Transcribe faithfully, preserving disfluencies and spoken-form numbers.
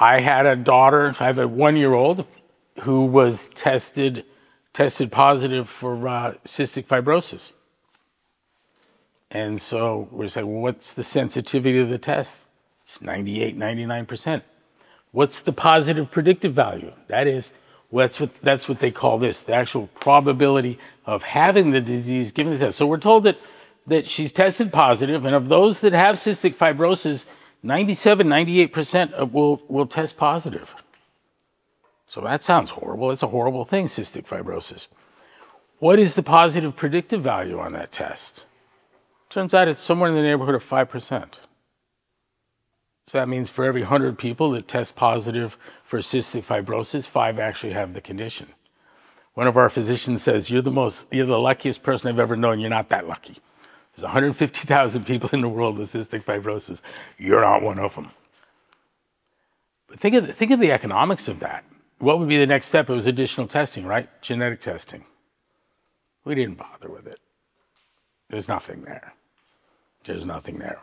I had a daughter, I have a one-year-old who was tested, tested positive for uh, cystic fibrosis. And so we say, well, what's the sensitivity of the test? It's ninety-eight, ninety-nine percent. What's the positive predictive value? That is, well, that's what, that's what they call this, the actual probability of having the disease given the test. So we're told that, that she's tested positive, and of those that have cystic fibrosis, ninety-seven, ninety-eight percent will, will test positive. So that sounds horrible. It's a horrible thing, cystic fibrosis. What is the positive predictive value on that test? Turns out it's somewhere in the neighborhood of five percent. So that means for every one hundred people that test positive for cystic fibrosis, five actually have the condition. One of our physicians says, you're the most, you're the luckiest person I've ever known. You're not that lucky. There's one hundred fifty thousand people in the world with cystic fibrosis. You're not one of them. But think of the, think of the economics of that. What would be the next step? It was additional testing, right? Genetic testing. We didn't bother with it. There's nothing there. There's nothing there.